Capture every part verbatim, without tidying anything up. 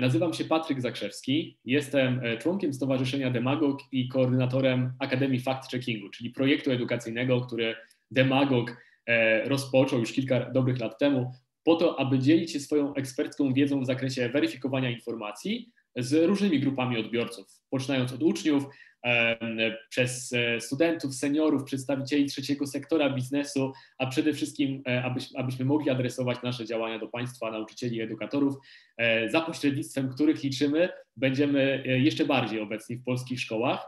Nazywam się Patryk Zakrzewski, jestem członkiem Stowarzyszenia Demagog i koordynatorem Akademii Fact Checkingu, czyli projektu edukacyjnego, który Demagog rozpoczął już kilka dobrych lat temu, po to, aby dzielić się swoją ekspercką wiedzą w zakresie weryfikowania informacji z różnymi grupami odbiorców, poczynając od uczniów, przez studentów, seniorów, przedstawicieli trzeciego sektora biznesu, a przede wszystkim abyśmy, abyśmy mogli adresować nasze działania do państwa, nauczycieli i edukatorów, za pośrednictwem których liczymy, będziemy jeszcze bardziej obecni w polskich szkołach,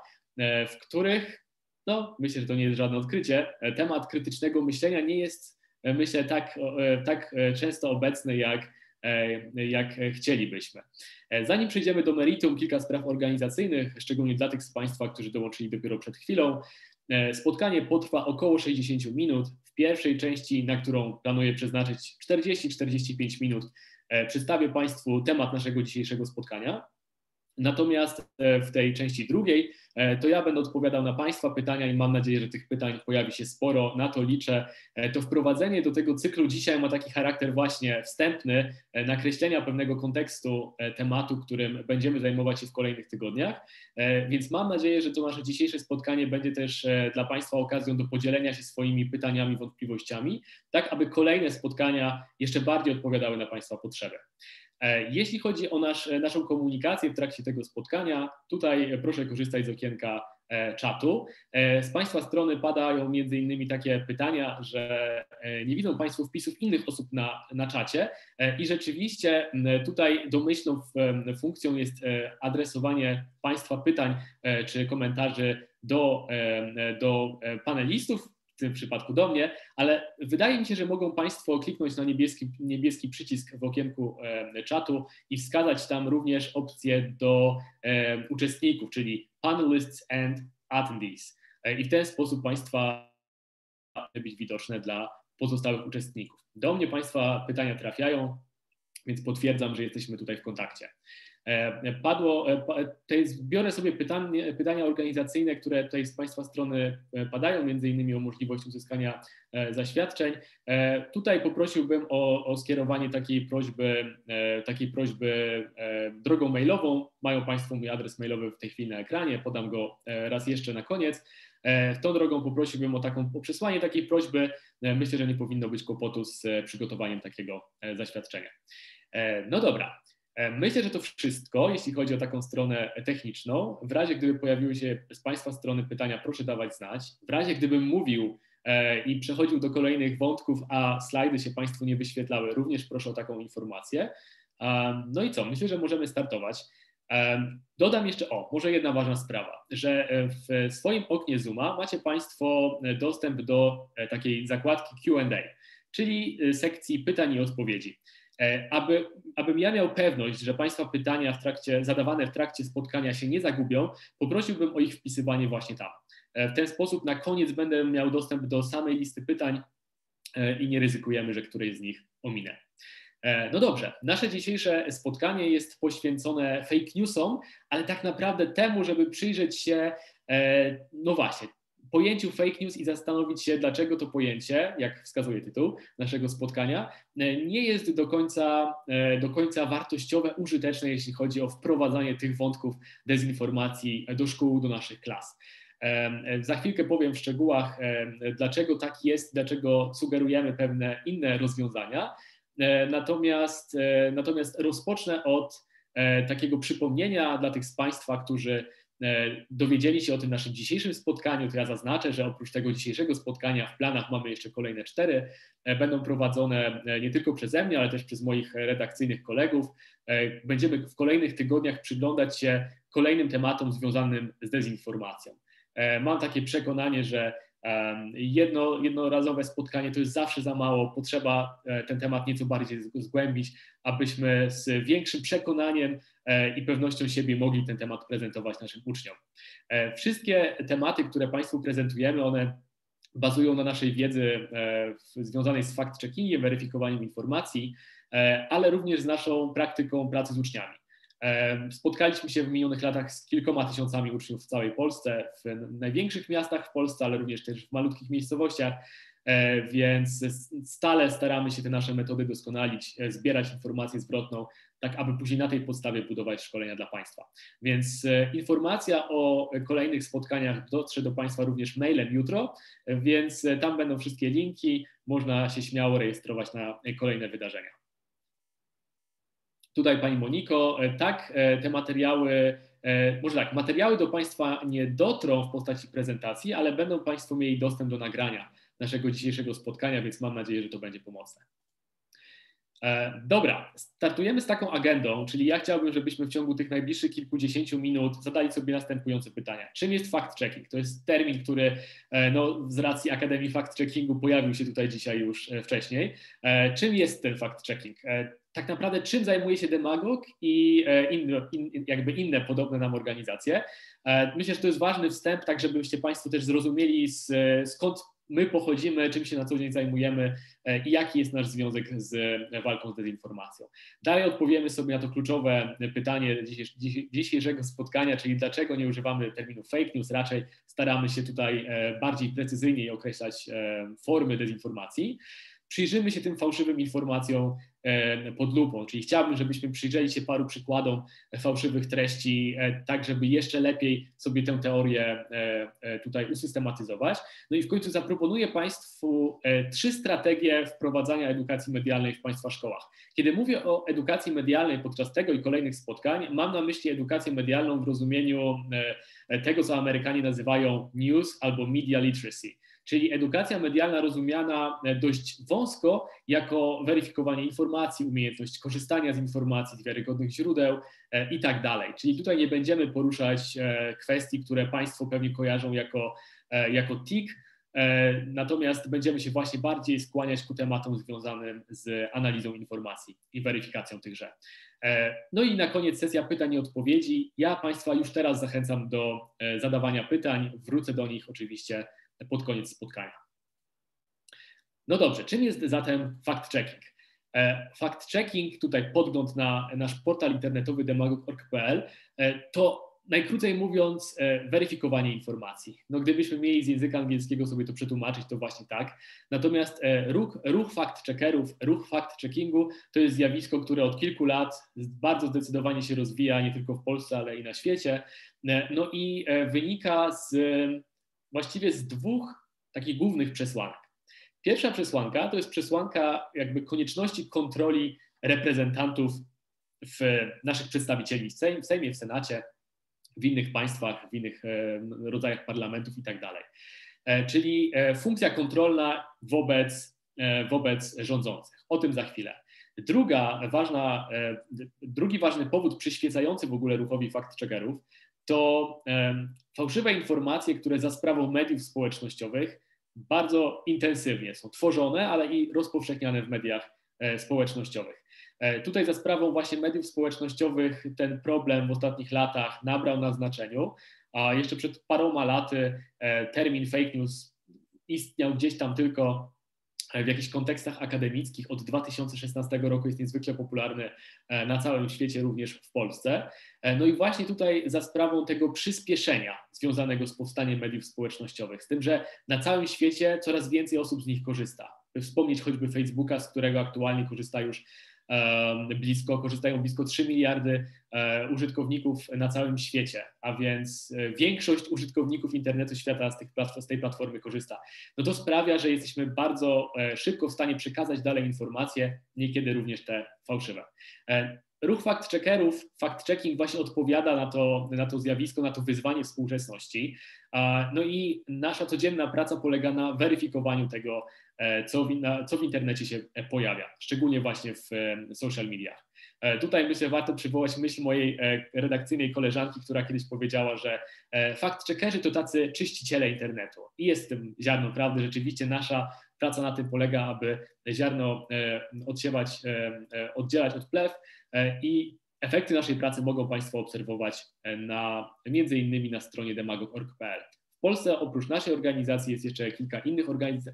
w których, no myślę, że to nie jest żadne odkrycie, temat krytycznego myślenia nie jest, myślę, tak, tak często obecny, jak jak chcielibyśmy. Zanim przejdziemy do meritum, kilka spraw organizacyjnych, szczególnie dla tych z Państwa, którzy dołączyli dopiero przed chwilą. Spotkanie potrwa około sześćdziesiąt minut. W pierwszej części, na którą planuję przeznaczyć czterdzieści do czterdziestu pięciu minut, przedstawię Państwu temat naszego dzisiejszego spotkania. Natomiast w tej części drugiej to ja będę odpowiadał na Państwa pytania i mam nadzieję, że tych pytań pojawi się sporo, na to liczę. To wprowadzenie do tego cyklu dzisiaj ma taki charakter właśnie wstępny, nakreślenia pewnego kontekstu tematu, którym będziemy zajmować się w kolejnych tygodniach, więc mam nadzieję, że to nasze dzisiejsze spotkanie będzie też dla Państwa okazją do podzielenia się swoimi pytaniami, wątpliwościami, tak aby kolejne spotkania jeszcze bardziej odpowiadały na Państwa potrzeby. Jeśli chodzi o nasz, naszą komunikację w trakcie tego spotkania, tutaj proszę korzystać z okienka czatu. Z Państwa strony padają między innymi takie pytania, że nie widzą Państwo wpisów innych osób na, na czacie i rzeczywiście tutaj domyślną funkcją jest adresowanie Państwa pytań czy komentarzy do, do panelistów, w tym przypadku do mnie, ale wydaje mi się, że mogą Państwo kliknąć na niebieski, niebieski przycisk w okienku e, czatu i wskazać tam również opcję do e, uczestników, czyli panelists and attendees. E, I w ten sposób Państwa może być widoczne dla pozostałych uczestników. Do mnie Państwa pytania trafiają, więc potwierdzam, że jesteśmy tutaj w kontakcie. Padło, to jest, biorę sobie pytanie, pytania organizacyjne, które tutaj z Państwa strony padają, między innymi o możliwość uzyskania zaświadczeń. Tutaj poprosiłbym o, o skierowanie takiej prośby, takiej prośby drogą mailową. Mają Państwo mój adres mailowy w tej chwili na ekranie, podam go raz jeszcze na koniec. Tą drogą poprosiłbym o, taką, o przesłanie takiej prośby. Myślę, że nie powinno być kłopotu z przygotowaniem takiego zaświadczenia. No dobra. Myślę, że to wszystko, jeśli chodzi o taką stronę techniczną. W razie gdyby pojawiły się z Państwa strony pytania, proszę dawać znać. W razie gdybym mówił e, i przechodził do kolejnych wątków, a slajdy się Państwu nie wyświetlały, również proszę o taką informację. E, no i co? Myślę, że możemy startować. E, dodam jeszcze, o, może jedna ważna sprawa, że w swoim oknie Zooma macie Państwo dostęp do takiej zakładki Q and A, czyli sekcji pytań i odpowiedzi. Aby, abym ja miał pewność, że Państwa pytania w trakcie, zadawane w trakcie spotkania się nie zagubią, poprosiłbym o ich wpisywanie właśnie tam. W ten sposób na koniec będę miał dostęp do samej listy pytań i nie ryzykujemy, że któreś z nich ominę. No dobrze, nasze dzisiejsze spotkanie jest poświęcone fake newsom, ale tak naprawdę temu, żeby przyjrzeć się, no właśnie, pojęciu fake news i zastanowić się, dlaczego to pojęcie, jak wskazuje tytuł naszego spotkania, nie jest do końca, do końca wartościowe, użyteczne, jeśli chodzi o wprowadzanie tych wątków dezinformacji do szkół, do naszych klas. Za chwilkę powiem w szczegółach, dlaczego tak jest, dlaczego sugerujemy pewne inne rozwiązania. Natomiast, natomiast rozpocznę od takiego przypomnienia dla tych z Państwa, którzy dowiedzieli się o tym naszym dzisiejszym spotkaniu, to ja zaznaczę, że oprócz tego dzisiejszego spotkania w planach mamy jeszcze kolejne cztery. Będą prowadzone nie tylko przeze mnie, ale też przez moich redakcyjnych kolegów. Będziemy w kolejnych tygodniach przyglądać się kolejnym tematom związanym z dezinformacją. Mam takie przekonanie, że jedno, jednorazowe spotkanie to jest zawsze za mało, potrzeba ten temat nieco bardziej zgłębić, abyśmy z większym przekonaniem i pewnością siebie mogli ten temat prezentować naszym uczniom. Wszystkie tematy, które Państwu prezentujemy, one bazują na naszej wiedzy związanej z fact-checkingiem, weryfikowaniem informacji, ale również z naszą praktyką pracy z uczniami. Spotkaliśmy się w minionych latach z kilkoma tysiącami uczniów w całej Polsce, w największych miastach w Polsce, ale również też w malutkich miejscowościach. Więc stale staramy się te nasze metody doskonalić, zbierać informację zwrotną, tak aby później na tej podstawie budować szkolenia dla Państwa. Więc informacja o kolejnych spotkaniach dotrze do Państwa również mailem jutro, więc tam będą wszystkie linki, można się śmiało rejestrować na kolejne wydarzenia. Tutaj Pani Moniko, tak, te materiały, może tak, materiały do Państwa nie dotrą w postaci prezentacji, ale będą Państwo mieli dostęp do nagrania naszego dzisiejszego spotkania, więc mam nadzieję, że to będzie pomocne. Dobra, startujemy z taką agendą, czyli ja chciałbym, żebyśmy w ciągu tych najbliższych kilkudziesięciu minut zadali sobie następujące pytania. Czym jest fact-checking? To jest termin, który no, z racji Akademii Fact-Checkingu pojawił się tutaj dzisiaj już wcześniej. Czym jest ten fact-checking? Tak naprawdę czym zajmuje się Demagog i in, in, jakby inne podobne nam organizacje? Myślę, że to jest ważny wstęp, tak żebyście Państwo też zrozumieli, z, skąd my pochodzimy, czym się na co dzień zajmujemy i jaki jest nasz związek z walką z dezinformacją. Dalej odpowiemy sobie na to kluczowe pytanie dzisiejszego spotkania, czyli dlaczego nie używamy terminu fake news, raczej staramy się tutaj bardziej precyzyjnie określać formy dezinformacji. Przyjrzymy się tym fałszywym informacjom pod lupą, czyli chciałbym, żebyśmy przyjrzeli się paru przykładom fałszywych treści, tak żeby jeszcze lepiej sobie tę teorię tutaj usystematyzować. No i w końcu zaproponuję Państwu trzy strategie wprowadzania edukacji medialnej w Państwa szkołach. Kiedy mówię o edukacji medialnej podczas tego i kolejnych spotkań, mam na myśli edukację medialną w rozumieniu tego, co Amerykanie nazywają news albo media literacy, czyli edukacja medialna rozumiana dość wąsko jako weryfikowanie informacji, umiejętność korzystania z informacji, z wiarygodnych źródeł i tak dalej. Czyli tutaj nie będziemy poruszać kwestii, które Państwo pewnie kojarzą jako, jako tik, natomiast będziemy się właśnie bardziej skłaniać ku tematom związanym z analizą informacji i weryfikacją tychże. No i na koniec sesja pytań i odpowiedzi. Ja Państwa już teraz zachęcam do zadawania pytań, wrócę do nich oczywiście pod koniec spotkania. No dobrze, czym jest zatem fact-checking? Fact-checking, tutaj podgląd na nasz portal internetowy demagog kropka org kropka p l, to najkrócej mówiąc weryfikowanie informacji. No gdybyśmy mieli z języka angielskiego sobie to przetłumaczyć, to właśnie tak. Natomiast ruch, ruch fact-checkerów, ruch fact-checkingu to jest zjawisko, które od kilku lat bardzo zdecydowanie się rozwija, nie tylko w Polsce, ale i na świecie. No i wynika z właściwie z dwóch takich głównych przesłanek. Pierwsza przesłanka to jest przesłanka jakby konieczności kontroli reprezentantów w naszych przedstawicieli w Sejm, w Sejmie, w Senacie, w innych państwach, w innych rodzajach parlamentów i tak dalej. Czyli funkcja kontrolna wobec, wobec rządzących. O tym za chwilę. Druga ważna, drugi ważny powód przyświecający w ogóle ruchowi fact-checkerów to fałszywe informacje, które za sprawą mediów społecznościowych bardzo intensywnie są tworzone, ale i rozpowszechniane w mediach społecznościowych. Tutaj za sprawą właśnie mediów społecznościowych ten problem w ostatnich latach nabrał na znaczeniu, a jeszcze przed paroma laty termin fake news istniał gdzieś tam tylko w jakichś kontekstach akademickich. Od dwa tysiące szesnastego roku jest niezwykle popularny na całym świecie, również w Polsce. No i właśnie tutaj za sprawą tego przyspieszenia związanego z powstaniem mediów społecznościowych, z tym, że na całym świecie coraz więcej osób z nich korzysta. By wspomnieć choćby Facebooka, z którego aktualnie korzysta już blisko, korzystają blisko trzy miliardy użytkowników na całym świecie, a więc większość użytkowników internetu świata z, tych platform, z tej platformy korzysta. No to sprawia, że jesteśmy bardzo szybko w stanie przekazać dalej informacje, niekiedy również te fałszywe. Ruch fact-checkerów, fact-checking właśnie odpowiada na to, na to zjawisko, na to wyzwanie współczesności. No i nasza codzienna praca polega na weryfikowaniu tego, co w, na, co w internecie się pojawia, szczególnie właśnie w social mediach. Tutaj myślę, warto przywołać myśl mojej redakcyjnej koleżanki, która kiedyś powiedziała, że fact-checkerzy to tacy czyściciele internetu. I jest w tym ziarno prawdy, rzeczywiście nasza praca na tym polega, aby ziarno odsiewać, oddzielać od plew i efekty naszej pracy mogą Państwo obserwować na, między innymi na stronie demagog kropka org kropka p l. W Polsce oprócz naszej organizacji jest jeszcze kilka innych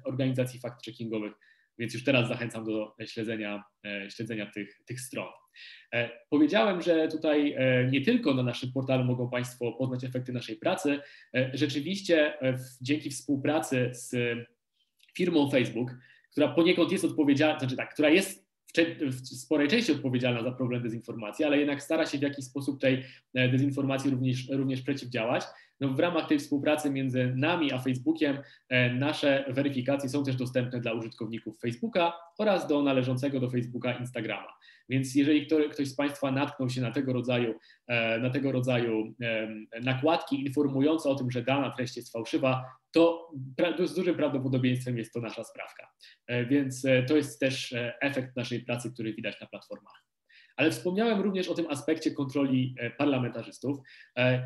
organizacji fact-checkingowych, więc już teraz zachęcam do śledzenia, śledzenia tych, tych stron. Powiedziałem, że tutaj nie tylko na naszym portalu mogą Państwo poznać efekty naszej pracy. Rzeczywiście dzięki współpracy z firmą Facebook, która poniekąd jest odpowiedzialna, znaczy tak, która jest w sporej części odpowiedzialna za problem dezinformacji, ale jednak stara się w jakiś sposób tej dezinformacji również, również przeciwdziałać. No w ramach tej współpracy między nami a Facebookiem nasze weryfikacje są też dostępne dla użytkowników Facebooka oraz do należącego do Facebooka Instagrama. Więc jeżeli ktoś z Państwa natknął się na tego rodzaju, na tego rodzaju nakładki informujące o tym, że dana treść jest fałszywa, to z dużym prawdopodobieństwem jest to nasza sprawka. Więc to jest też efekt naszej pracy, który widać na platformach. Ale wspomniałem również o tym aspekcie kontroli parlamentarzystów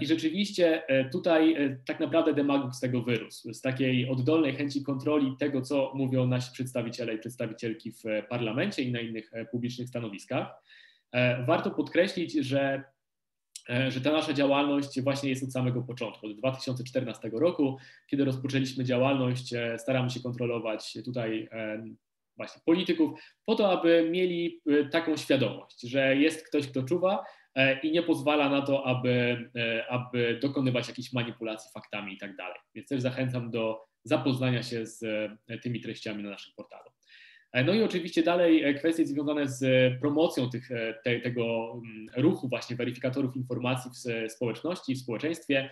i rzeczywiście tutaj tak naprawdę demagog z tego wyrósł, z takiej oddolnej chęci kontroli tego, co mówią nasi przedstawiciele i przedstawicielki w parlamencie i na innych publicznych stanowiskach. Warto podkreślić, że że ta nasza działalność właśnie jest od samego początku, od dwa tysiące czternastego roku, kiedy rozpoczęliśmy działalność, staramy się kontrolować tutaj właśnie polityków po to, aby mieli taką świadomość, że jest ktoś, kto czuwa i nie pozwala na to, aby, aby dokonywać jakichś manipulacji faktami i tak dalej. Więc też zachęcam do zapoznania się z tymi treściami na naszym portalu. No i oczywiście dalej kwestie związane z promocją tych, te, tego ruchu właśnie weryfikatorów informacji w społeczności, w społeczeństwie.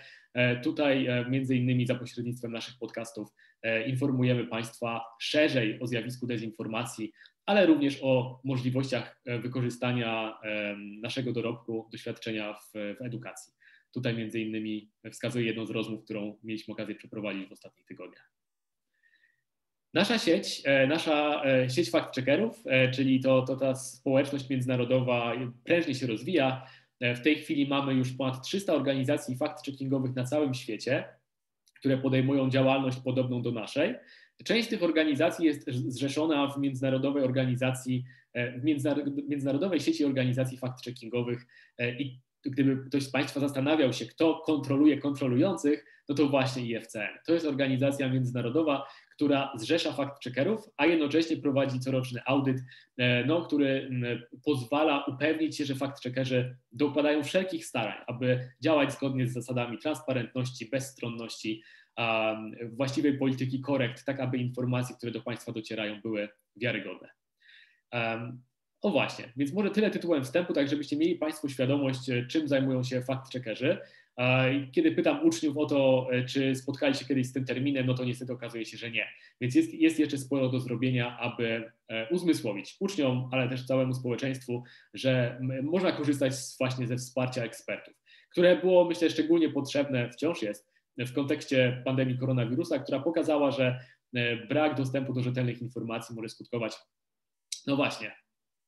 Tutaj między innymi za pośrednictwem naszych podcastów informujemy Państwa szerzej o zjawisku dezinformacji, ale również o możliwościach wykorzystania naszego dorobku, doświadczenia w, w edukacji. Tutaj między innymi wskazuję jedną z rozmów, którą mieliśmy okazję przeprowadzić w ostatnich tygodniach. Nasza sieć, nasza sieć fact-checkerów, czyli to, to ta społeczność międzynarodowa prężnie się rozwija. W tej chwili mamy już ponad trzysta organizacji fact-checkingowych na całym świecie, które podejmują działalność podobną do naszej. Część z tych organizacji jest zrzeszona w międzynarodowej organizacji, w międzynarodowej sieci organizacji fact-checkingowych i gdyby ktoś z Państwa zastanawiał się, kto kontroluje kontrolujących, no to właśnie I F C N. To jest organizacja międzynarodowa, która zrzesza fact-checkerów, a jednocześnie prowadzi coroczny audyt, no, który pozwala upewnić się, że fact-checkerzy dokładają wszelkich starań, aby działać zgodnie z zasadami transparentności, bezstronności, właściwej polityki korekt, tak aby informacje, które do Państwa docierają, były wiarygodne. O właśnie, więc może tyle tytułem wstępu, tak żebyście mieli Państwo świadomość, czym zajmują się fact-checkerzy. Kiedy pytam uczniów o to, czy spotkali się kiedyś z tym terminem, no to niestety okazuje się, że nie. Więc jest, jest jeszcze sporo do zrobienia, aby uzmysłowić uczniom, ale też całemu społeczeństwu, że można korzystać właśnie ze wsparcia ekspertów, które było, myślę, szczególnie potrzebne, wciąż jest, w kontekście pandemii koronawirusa, która pokazała, że brak dostępu do rzetelnych informacji może skutkować, no właśnie,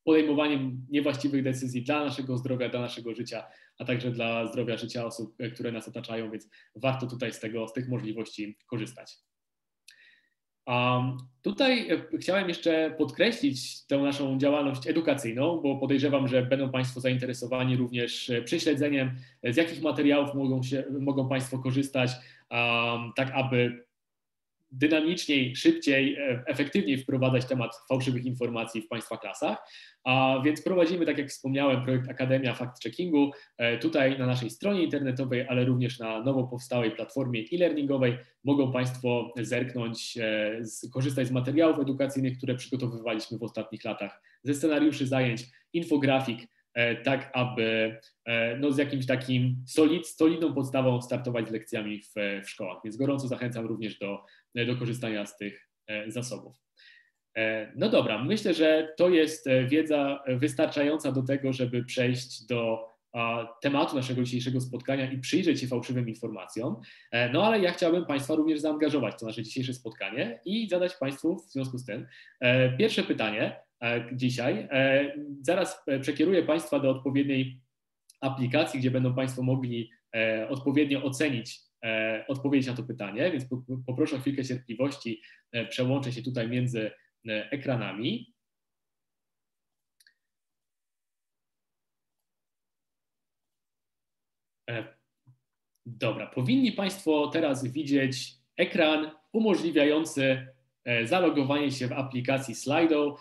podejmowaniem niewłaściwych decyzji dla naszego zdrowia, dla naszego życia, a także dla zdrowia życia osób, które nas otaczają, więc warto tutaj z tego, z tych możliwości korzystać. Um, tutaj chciałem jeszcze podkreślić tę naszą działalność edukacyjną, bo podejrzewam, że będą Państwo zainteresowani również prześledzeniem, z jakich materiałów mogą, się, mogą Państwo korzystać, um, tak aby dynamiczniej, szybciej, efektywniej wprowadzać temat fałszywych informacji w Państwa klasach. A więc prowadzimy, tak jak wspomniałem, projekt Akademia Fact-Checkingu tutaj na naszej stronie internetowej, ale również na nowo powstałej platformie e-learningowej mogą Państwo zerknąć, korzystać z materiałów edukacyjnych, które przygotowywaliśmy w ostatnich latach, ze scenariuszy zajęć, infografik, tak aby no, z jakimś takim solid, solidną podstawą startować z lekcjami w, w szkołach. Więc gorąco zachęcam również do, do korzystania z tych zasobów. No dobra, myślę, że to jest wiedza wystarczająca do tego, żeby przejść do tematu naszego dzisiejszego spotkania i przyjrzeć się fałszywym informacjom. No ale ja chciałbym Państwa również zaangażować w to nasze dzisiejsze spotkanie i zadać Państwu w związku z tym pierwsze pytanie dzisiaj. Zaraz przekieruję Państwa do odpowiedniej aplikacji, gdzie będą Państwo mogli odpowiednio ocenić odpowiedź na to pytanie, więc poproszę o chwilkę cierpliwości, przełączę się tutaj między ekranami. Dobra, powinni Państwo teraz widzieć ekran umożliwiający zalogowanie się w aplikacji Slido.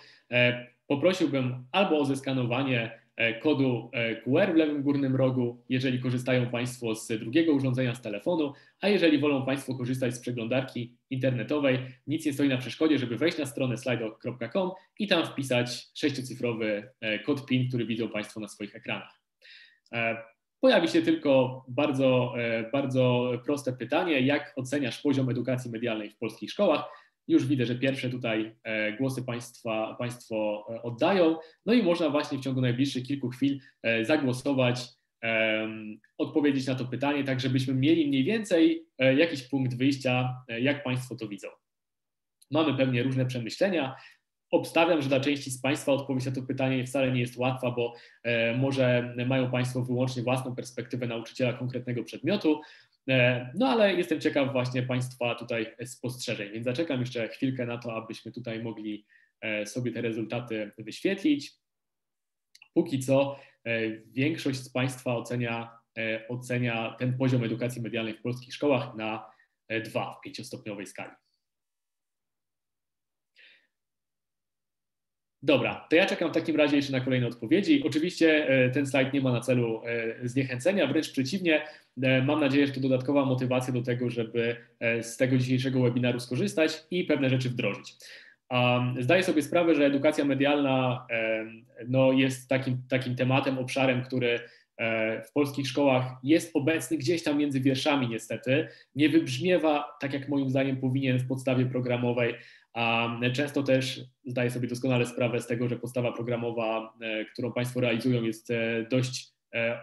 Poprosiłbym albo o zeskanowanie kodu Q R w lewym górnym rogu, jeżeli korzystają Państwo z drugiego urządzenia, z telefonu, a jeżeli wolą Państwo korzystać z przeglądarki internetowej, nic nie stoi na przeszkodzie, żeby wejść na stronę slido kropka com i tam wpisać sześciocyfrowy kod PIN, który widzą Państwo na swoich ekranach. Pojawi się tylko bardzo, bardzo proste pytanie, jak oceniasz poziom edukacji medialnej w polskich szkołach? Już widzę, że pierwsze tutaj głosy państwa, Państwo oddają. No i można właśnie w ciągu najbliższych kilku chwil zagłosować, odpowiedzieć na to pytanie, tak żebyśmy mieli mniej więcej jakiś punkt wyjścia, jak Państwo to widzą. Mamy pewnie różne przemyślenia. Obstawiam, że dla części z Państwa odpowiedź na to pytanie wcale nie jest łatwa, bo może mają Państwo wyłącznie własną perspektywę nauczyciela konkretnego przedmiotu. No ale jestem ciekaw właśnie Państwa tutaj spostrzeżeń, więc zaczekam jeszcze chwilkę na to, abyśmy tutaj mogli sobie te rezultaty wyświetlić. Póki co większość z Państwa ocenia, ocenia ten poziom edukacji medialnej w polskich szkołach na dwa w pięciostopniowej skali. Dobra, to ja czekam w takim razie jeszcze na kolejne odpowiedzi. Oczywiście ten slajd nie ma na celu zniechęcenia, wręcz przeciwnie. Mam nadzieję, że to dodatkowa motywacja do tego, żeby z tego dzisiejszego webinaru skorzystać i pewne rzeczy wdrożyć. Zdaję sobie sprawę, że edukacja medialna no, jest takim, takim tematem, obszarem, który w polskich szkołach jest obecny gdzieś tam między wierszami niestety. Nie wybrzmiewa, tak jak moim zdaniem powinien, w podstawie programowej. A często też zdaję sobie doskonale sprawę z tego, że podstawa programowa, którą Państwo realizują, jest dość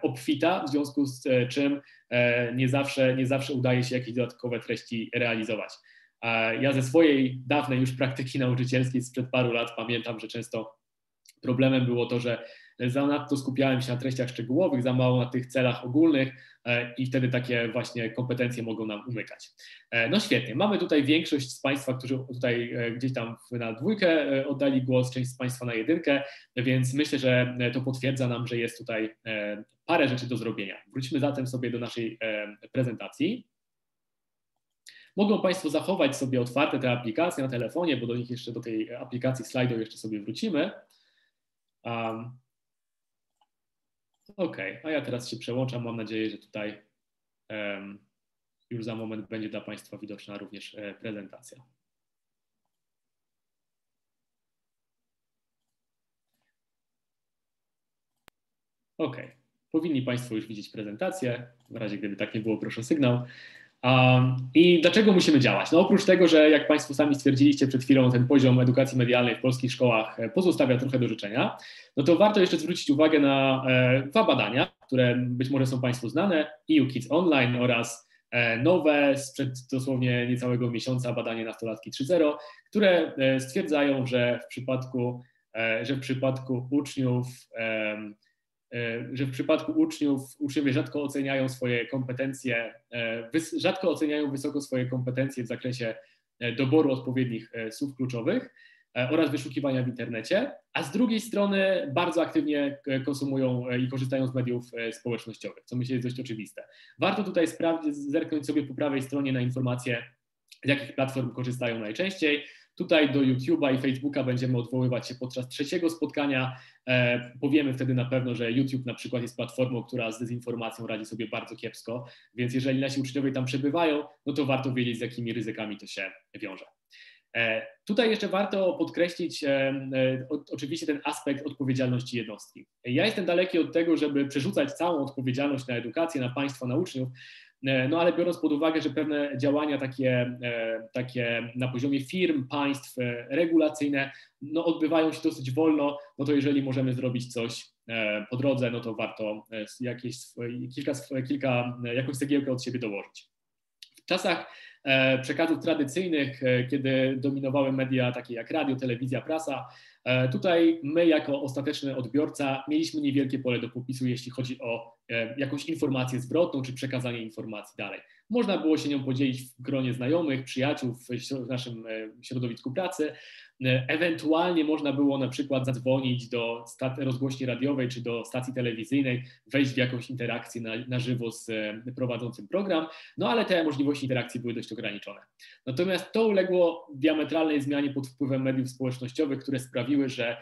obfita, w związku z czym nie zawsze, nie zawsze udaje się jakieś dodatkowe treści realizować. Ja ze swojej dawnej już praktyki nauczycielskiej sprzed paru lat pamiętam, że często problemem było to, że zanadto skupiałem się na treściach szczegółowych, za mało na tych celach ogólnych i wtedy takie właśnie kompetencje mogą nam umykać. No świetnie, mamy tutaj większość z Państwa, którzy tutaj gdzieś tam na dwójkę oddali głos, część z Państwa na jedynkę, więc myślę, że to potwierdza nam, że jest tutaj parę rzeczy do zrobienia. Wróćmy zatem sobie do naszej prezentacji. Mogą Państwo zachować sobie otwarte te aplikacje na telefonie, bo do nich jeszcze, do tej aplikacji Slido jeszcze sobie wrócimy. Um, OK, a ja teraz się przełączam. Mam nadzieję, że tutaj um, już za moment będzie dla Państwa widoczna również e, prezentacja. OK, powinni Państwo już widzieć prezentację. W razie gdyby tak nie było, proszę o sygnał. Um, I dlaczego musimy działać? No oprócz tego, że jak Państwo sami stwierdziliście przed chwilą, ten poziom edukacji medialnej w polskich szkołach pozostawia trochę do życzenia, no to warto jeszcze zwrócić uwagę na e, dwa badania, które być może są Państwu znane, E U Kids Online oraz e, nowe, sprzed dosłownie niecałego miesiąca badanie Nastolatki trzy zero, które e, stwierdzają, że w przypadku, e, że w przypadku uczniów e, że w przypadku uczniów, uczniowie rzadko oceniają swoje kompetencje, rzadko oceniają wysoko swoje kompetencje w zakresie doboru odpowiednich słów kluczowych oraz wyszukiwania w internecie, a z drugiej strony bardzo aktywnie konsumują i korzystają z mediów społecznościowych, co myślę jest dość oczywiste. Warto tutaj sprawdzić, zerknąć sobie po prawej stronie na informacje, z jakich platform korzystają najczęściej. Tutaj do YouTube'a i Facebooka będziemy odwoływać się podczas trzeciego spotkania. E, powiemy wtedy na pewno, że YouTube na przykład jest platformą, która z dezinformacją radzi sobie bardzo kiepsko, więc jeżeli nasi uczniowie tam przebywają, no to warto wiedzieć, z jakimi ryzykami to się wiąże. E, tutaj jeszcze warto podkreślić e, e, o, oczywiście ten aspekt odpowiedzialności jednostki. Ja jestem daleki od tego, żeby przerzucać całą odpowiedzialność na edukację, na państwo, na uczniów, no ale biorąc pod uwagę, że pewne działania takie, takie na poziomie firm, państw, regulacyjne, no odbywają się dosyć wolno, no to jeżeli możemy zrobić coś po drodze, no to warto jakieś, kilka, kilka, jakąś cegiełkę od siebie dołożyć. W czasach przekazów tradycyjnych, kiedy dominowały media takie jak radio, telewizja, prasa, tutaj my jako ostateczny odbiorca mieliśmy niewielkie pole do popisu, jeśli chodzi o jakąś informację zwrotną czy przekazanie informacji dalej. Można było się nią podzielić w gronie znajomych, przyjaciół, w naszym środowisku pracy. Ewentualnie można było na przykład zadzwonić do rozgłośni radiowej czy do stacji telewizyjnej, wejść w jakąś interakcję na, na żywo z prowadzącym program, no ale te możliwości interakcji były dość ograniczone. Natomiast to uległo diametralnej zmianie pod wpływem mediów społecznościowych, które sprawiły, że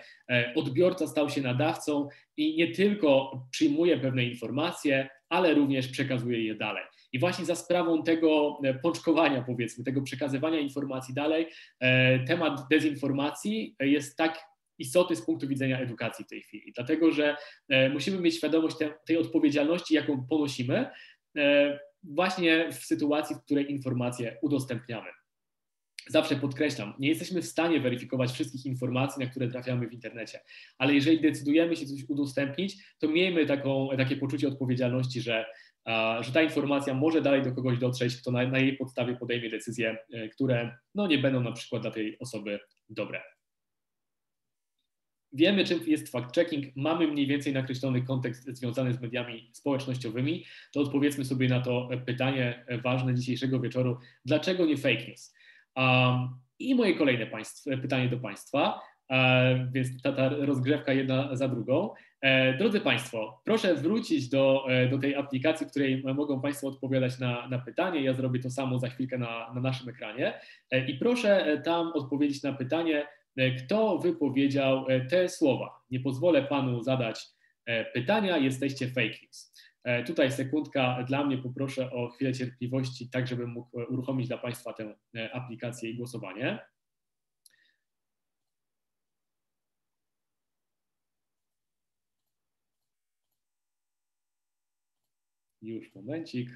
odbiorca stał się nadawcą i nie tylko przyjmuje pewne informacje, ale również przekazuje je dalej. I właśnie za sprawą tego pączkowania, powiedzmy, tego przekazywania informacji dalej, temat dezinformacji jest tak istoty z punktu widzenia edukacji w tej chwili. Dlatego, że musimy mieć świadomość te, tej odpowiedzialności, jaką ponosimy właśnie w sytuacji, w której informacje udostępniamy. Zawsze podkreślam, nie jesteśmy w stanie weryfikować wszystkich informacji, na które trafiamy w internecie, ale jeżeli decydujemy się coś udostępnić, to miejmy taką, takie poczucie odpowiedzialności, że, że ta informacja może dalej do kogoś dotrzeć, kto na, na jej podstawie podejmie decyzje, które no, nie będą na przykład dla tej osoby dobre. Wiemy, czym jest fact-checking, mamy mniej więcej nakreślony kontekst związany z mediami społecznościowymi, to odpowiedzmy sobie na to pytanie ważne dzisiejszego wieczoru, dlaczego nie fake news? Um, I moje kolejne państw, pytanie do Państwa, e, więc ta, ta rozgrzewka jedna za drugą. E, drodzy Państwo, proszę wrócić do, do tej aplikacji, w której mogą Państwo odpowiadać na, na pytanie, ja zrobię to samo za chwilkę na, na naszym ekranie e, i proszę tam odpowiedzieć na pytanie, kto wypowiedział te słowa? Nie pozwolę Panu zadać pytania, jesteście fake news. Tutaj sekundka dla mnie, poproszę o chwilę cierpliwości, tak żebym mógł uruchomić dla Państwa tę aplikację i głosowanie. Już momencik.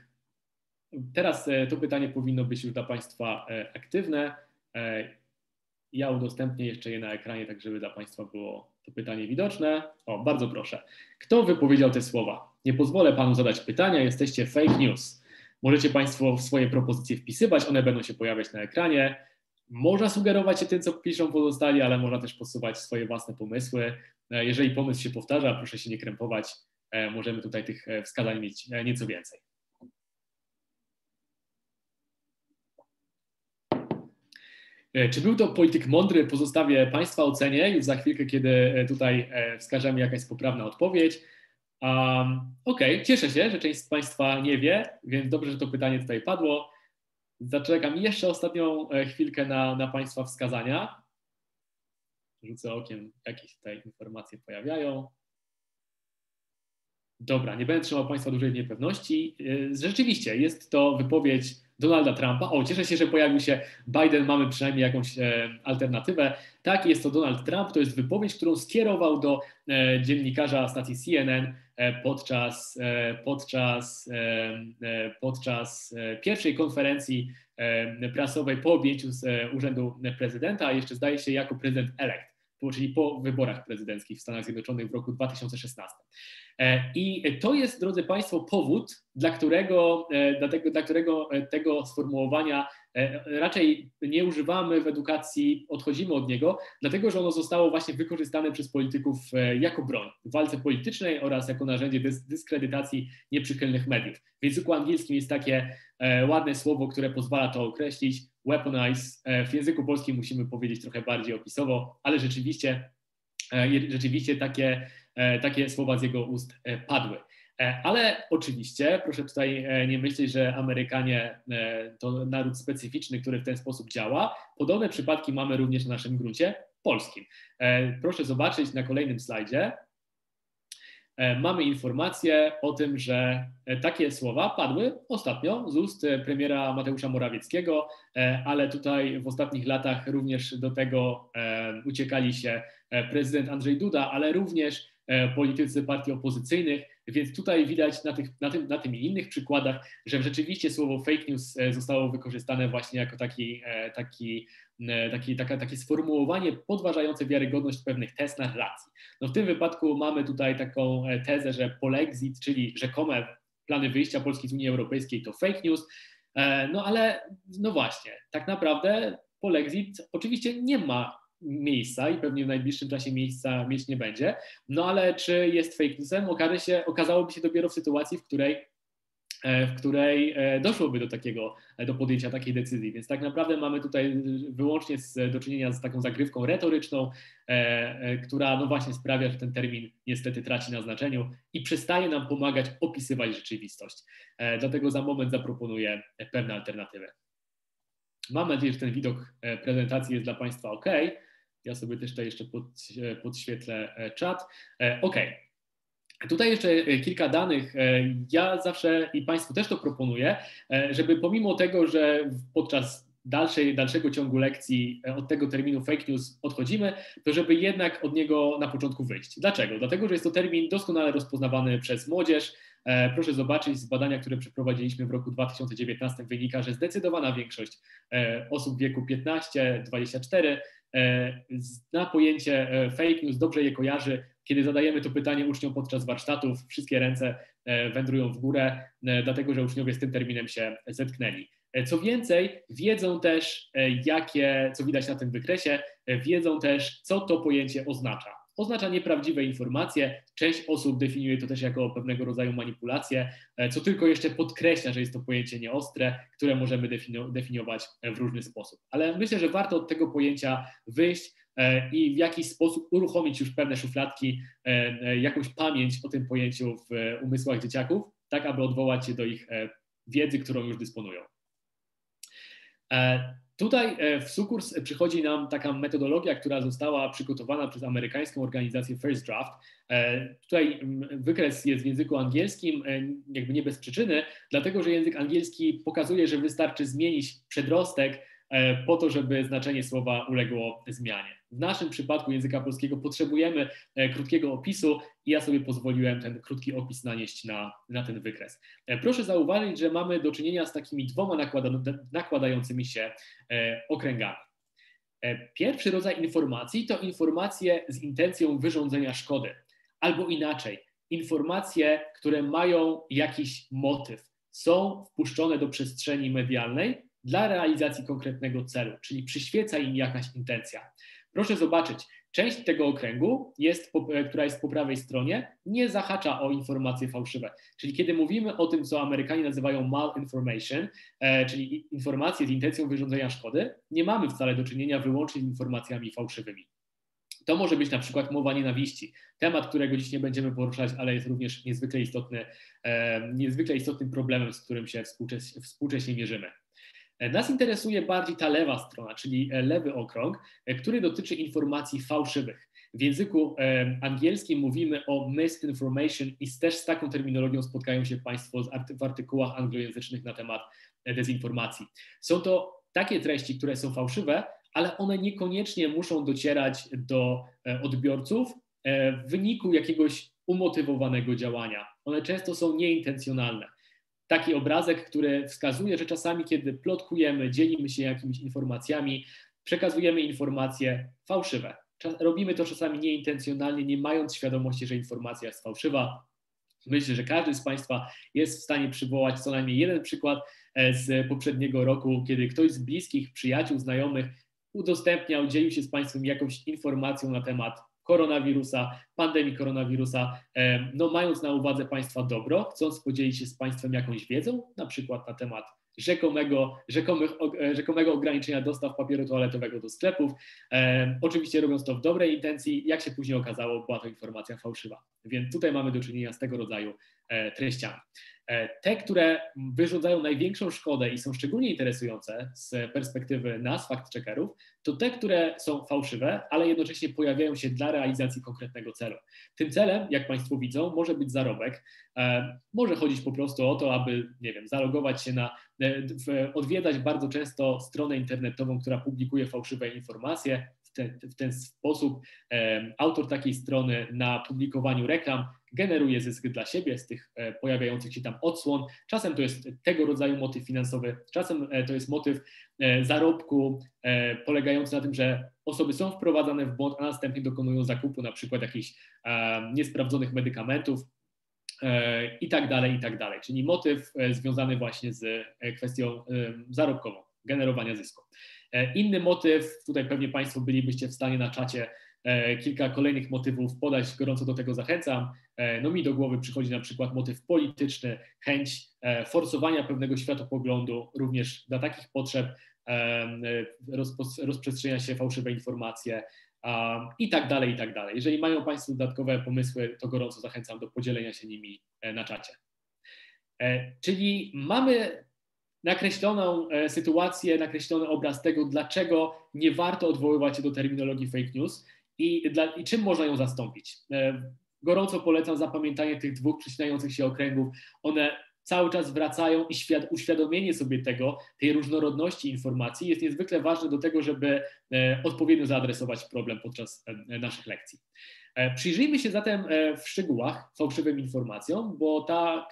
Teraz to pytanie powinno być już dla Państwa aktywne. Ja udostępnię jeszcze je na ekranie, tak żeby dla Państwa było to pytanie widoczne. O, bardzo proszę. Kto wypowiedział te słowa? Nie pozwolę Panu zadać pytania, jesteście fake news. Możecie Państwo w swoje propozycje wpisywać, one będą się pojawiać na ekranie. Można sugerować się tym, co piszą pozostali, ale można też posuwać swoje własne pomysły. Jeżeli pomysł się powtarza, proszę się nie krępować, możemy tutaj tych wskazań mieć nieco więcej. Czy był to polityk mądry? Pozostawię Państwa ocenie już za chwilkę, kiedy tutaj wskaże mi jakaś poprawna odpowiedź. Um, Okej, okay. Cieszę się, że część z Państwa nie wie, więc dobrze, że to pytanie tutaj padło. Zaczekam jeszcze ostatnią chwilkę na, na Państwa wskazania. Rzucę okiem, jakie się tutaj informacje pojawiają. Dobra, nie będę trzymał Państwa dużej niepewności. Rzeczywiście jest to wypowiedź Donalda Trumpa. O, cieszę się, że pojawił się Biden, mamy przynajmniej jakąś e, alternatywę. Tak, jest to Donald Trump, to jest wypowiedź, którą skierował do e, dziennikarza stacji C N N e, podczas, e, podczas, e, podczas pierwszej konferencji e, prasowej po objęciu z e, urzędu prezydenta, a jeszcze zdaje się jako prezydent-elect, czyli po wyborach prezydenckich w Stanach Zjednoczonych w roku dwa tysiące szesnastym. I to jest, drodzy Państwo, powód, dla którego, dla tego, dla którego tego sformułowania raczej nie używamy w edukacji, odchodzimy od niego, dlatego że ono zostało właśnie wykorzystane przez polityków jako broń w walce politycznej oraz jako narzędzie dyskredytacji nieprzychylnych mediów. W języku angielskim jest takie ładne słowo, które pozwala to określić, weaponize. W języku polskim musimy powiedzieć trochę bardziej opisowo, ale rzeczywiście, rzeczywiście takie, takie słowa z jego ust padły. Ale oczywiście, proszę tutaj nie myśleć, że Amerykanie to naród specyficzny, który w ten sposób działa. Podobne przypadki mamy również na naszym gruncie polskim. Proszę zobaczyć na kolejnym slajdzie. Mamy informację o tym, że takie słowa padły ostatnio z ust premiera Mateusza Morawieckiego, ale tutaj w ostatnich latach również do tego uciekali się prezydent Andrzej Duda, ale również politycy partii opozycyjnych, więc tutaj widać na, tych, na, tym, na tym i innych przykładach, że rzeczywiście słowo fake news zostało wykorzystane właśnie jako taki, taki, taki, taka, takie sformułowanie podważające wiarygodność pewnych tez narracji. No w tym wypadku mamy tutaj taką tezę, że polexit, czyli rzekome plany wyjścia Polski z Unii Europejskiej to fake news, no ale no właśnie, tak naprawdę polexit oczywiście nie ma miejsca i pewnie w najbliższym czasie miejsca mieć nie będzie, no ale czy jest fake newsem, okaże się, okazałoby się dopiero w sytuacji, w której, w której doszłoby do takiego, do podjęcia takiej decyzji, więc tak naprawdę mamy tutaj wyłącznie z, do czynienia z taką zagrywką retoryczną, która no właśnie sprawia, że ten termin niestety traci na znaczeniu i przestaje nam pomagać opisywać rzeczywistość. Dlatego za moment zaproponuję pewne alternatywy. Mam nadzieję, że ten widok prezentacji jest dla Państwa ok. Ja sobie też tutaj jeszcze pod, podświetlę czat. Ok. Tutaj jeszcze kilka danych. Ja zawsze i Państwu też to proponuję, żeby pomimo tego, że podczas dalszej, dalszego ciągu lekcji od tego terminu fake news odchodzimy, to żeby jednak od niego na początku wyjść. Dlaczego? Dlatego, że jest to termin doskonale rozpoznawany przez młodzież. Proszę zobaczyć, z badania, które przeprowadziliśmy w roku dwa tysiące dziewiętnastym wynika, że zdecydowana większość osób w wieku piętnaście do dwudziestu czterech zna pojęcie fake news, dobrze je kojarzy. Kiedy zadajemy to pytanie uczniom podczas warsztatów, wszystkie ręce wędrują w górę, dlatego że uczniowie z tym terminem się zetknęli. Co więcej, wiedzą też, jakie, co widać na tym wykresie, wiedzą też, co to pojęcie oznacza. Oznacza nieprawdziwe informacje, część osób definiuje to też jako pewnego rodzaju manipulację, co tylko jeszcze podkreśla, że jest to pojęcie nieostre, które możemy defini- definiować w różny sposób. Ale myślę, że warto od tego pojęcia wyjść i w jakiś sposób uruchomić już pewne szufladki, jakąś pamięć o tym pojęciu w umysłach dzieciaków, tak aby odwołać się do ich wiedzy, którą już dysponują. Tutaj w sukurs przychodzi nam taka metodologia, która została przygotowana przez amerykańską organizację First Draft. Tutaj wykres jest w języku angielskim, jakby nie bez przyczyny, dlatego że język angielski pokazuje, że wystarczy zmienić przedrostek po to, żeby znaczenie słowa uległo zmianie. W naszym przypadku języka polskiego potrzebujemy krótkiego opisu i ja sobie pozwoliłem ten krótki opis nanieść na, na ten wykres. Proszę zauważyć, że mamy do czynienia z takimi dwoma nakłada, nakładającymi się okręgami. Pierwszy rodzaj informacji to informacje z intencją wyrządzenia szkody, albo inaczej, informacje, które mają jakiś motyw, są wpuszczone do przestrzeni medialnej dla realizacji konkretnego celu, czyli przyświeca im jakaś intencja. Proszę zobaczyć, część tego okręgu, jest, która jest po prawej stronie, nie zahacza o informacje fałszywe. Czyli kiedy mówimy o tym, co Amerykanie nazywają malinformation, czyli informacje z intencją wyrządzenia szkody, nie mamy wcale do czynienia wyłącznie z informacjami fałszywymi. To może być na przykład mowa nienawiści, temat, którego dziś nie będziemy poruszać, ale jest również niezwykle, istotny, niezwykle istotnym problemem, z którym się współcześnie, współcześnie mierzymy. Nas interesuje bardziej ta lewa strona, czyli lewy okrąg, który dotyczy informacji fałszywych. W języku angielskim mówimy o misinformation i też z taką terminologią spotkają się Państwo w artykułach anglojęzycznych na temat dezinformacji. Są to takie treści, które są fałszywe, ale one niekoniecznie muszą docierać do odbiorców w wyniku jakiegoś umotywowanego działania. One często są nieintencjonalne. Taki obrazek, który wskazuje, że czasami, kiedy plotkujemy, dzielimy się jakimiś informacjami, przekazujemy informacje fałszywe. Robimy to czasami nieintencjonalnie, nie mając świadomości, że informacja jest fałszywa. Myślę, że każdy z Państwa jest w stanie przywołać co najmniej jeden przykład z poprzedniego roku, kiedy ktoś z bliskich, przyjaciół, znajomych udostępniał, dzielił się z Państwem jakąś informacją na temat koronawirusa, pandemii koronawirusa, no mając na uwadze Państwa dobro, chcąc podzielić się z Państwem jakąś wiedzą, na przykład na temat rzekomego, rzekomych, rzekomego ograniczenia dostaw papieru toaletowego do sklepów. E, oczywiście robiąc to w dobrej intencji, jak się później okazało, była to informacja fałszywa. Więc tutaj mamy do czynienia z tego rodzaju e, treściami. E, te, które wyrządzają największą szkodę i są szczególnie interesujące z perspektywy nas, fact-checkerów, to te, które są fałszywe, ale jednocześnie pojawiają się dla realizacji konkretnego celu. Tym celem, jak Państwo widzą, może być zarobek. E, może chodzić po prostu o to, aby, nie wiem, zalogować się na odwiedzać bardzo często stronę internetową, która publikuje fałszywe informacje. W ten, w ten sposób e, autor takiej strony na publikowaniu reklam generuje zysk dla siebie z tych e, pojawiających się tam odsłon. Czasem to jest tego rodzaju motyw finansowy, czasem e, to jest motyw e, zarobku e, polegający na tym, że osoby są wprowadzane w błąd, a następnie dokonują zakupu na przykład jakichś e, niesprawdzonych medykamentów, i tak dalej, i tak dalej. Czyli motyw związany właśnie z kwestią zarobkową, generowania zysku. Inny motyw, tutaj pewnie Państwo bylibyście w stanie na czacie kilka kolejnych motywów podać, gorąco do tego zachęcam. No mi do głowy przychodzi na przykład motyw polityczny, chęć forsowania pewnego światopoglądu, również dla takich potrzeb rozprzestrzenia się fałszywe informacje, i tak dalej, i tak dalej. Jeżeli mają Państwo dodatkowe pomysły, to gorąco zachęcam do podzielenia się nimi na czacie. Czyli mamy nakreśloną sytuację, nakreślony obraz tego, dlaczego nie warto odwoływać się do terminologii fake news i, dla, i czym można ją zastąpić. Gorąco polecam zapamiętanie tych dwóch przecinających się okręgów. One cały czas wracają i świad- uświadomienie sobie tego, tej różnorodności informacji jest niezwykle ważne do tego, żeby odpowiednio zaadresować problem podczas naszych lekcji. Przyjrzyjmy się zatem w szczegółach fałszywym informacjom, bo ta,